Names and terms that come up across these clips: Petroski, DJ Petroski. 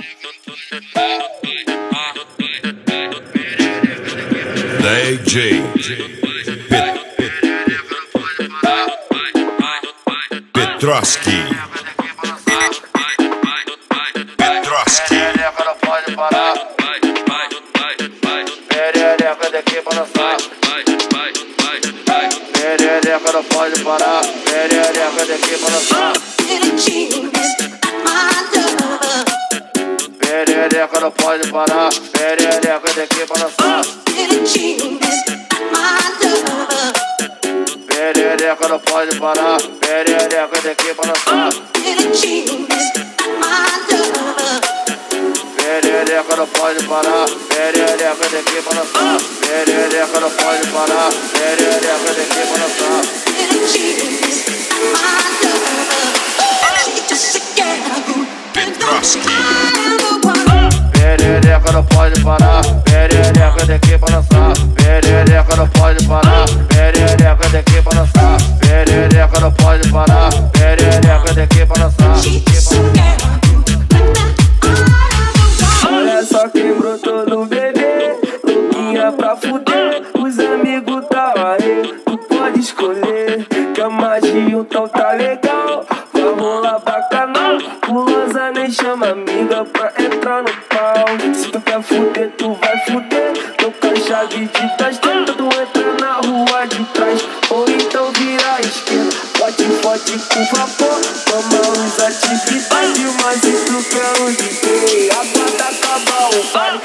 DJ Petroski. Petroski. Perereca não pode parar. Perereca daqui para lá. Perereca não pode parar. Perereca daqui para lá. Perereca não pode parar. Perereca daqui para lá. Perereca não pode parar. Perereca daqui para lá. Perereca não pode parar. Perereca daqui para lá. Perereca não pode parar. Perereca daqui para lá. Perereca não pode parar. Perereca daqui para lá. Perereca não pode parar. Perereca daqui para lá. Perereca não pode parar. Perereca daqui para lá. Olha só quem brotou no bebê, louquinha pra fuder. Os amigos tá aí, tu pode escolher. Que a magia o tal tá legal, vai rolar bacanal. Pulosa nem chama amiga pra entrar no pau. Se tu quer fuder, tu vai fuder. Tô com a chave de trás, tenta tu entrar na rua de trás. Ou então vira a esquerda, pode com vapor. Toma os atividades, mas isso que eu liguei. Agora acaba o baile,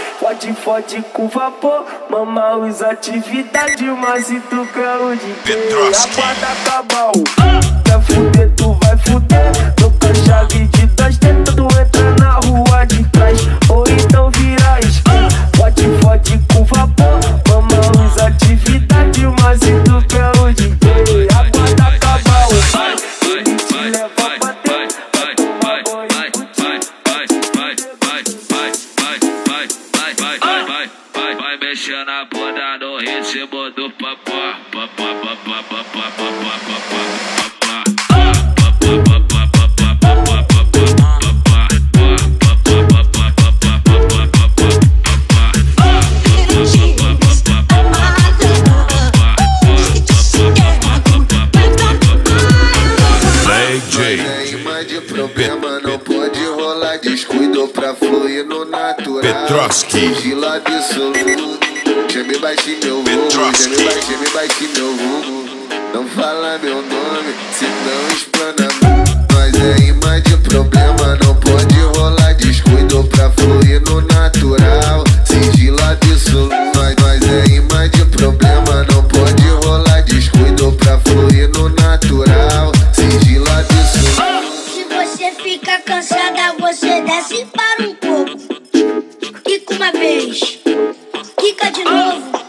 pode com vapor. Mama os atividades, mas isso que eu liguei. Agora acaba o baile, quer fuder, tu vai fuder. Tô com a chave de trás, tenta tu entrar na rua de trás. Ou então vira a esquerda, pode com vapor. Mama os atividades, mas isso que eu liguei. Agora acaba o baile. Vai mexendo a bunda no ritmo do papá, papá, papá, papá, papá, papá, papá. Descuido pra fluir no natural. Petroski. Gila absoluto. Chame baixinho meu vulgo. Chame baixinho meu vulgo. Não fala meu nome, se não explana. Nós é imã de problema, não pode rolar. Descuido pra fluir no natural. Sigilo absoluto. Nós é imã de problema, não pode rolar. Descuido pra fluir no natural. Sigilo absoluto. Se você fica cansada, você desce e para um pouco. Quica uma vez, quica de novo.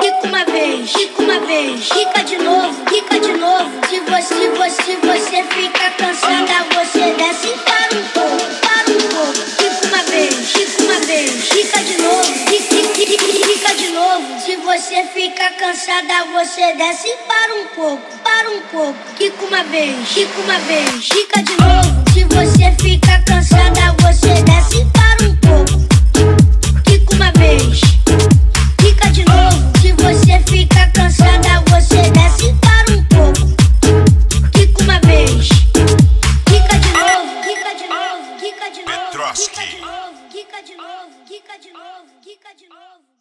Quica uma vez, quica uma vez. Quica de novo, quica de novo. Se você fica cansada, você desce e para um pouco. Para um pouco. Quica uma vez, quica uma vez. Quica de novo, quica de novo. Se você fica cansada, você desce e para um pouco. Para um pouco, quica uma vez, quica de novo. Se você fica cansada, você desce e para um pouco. Quica uma vez, quica de novo. Se você fica cansada, você desce e para um pouco. Quica uma vez, quica de novo, quica de novo, quica de novo, quica de novo, quica de novo, quica de novo, quica de novo.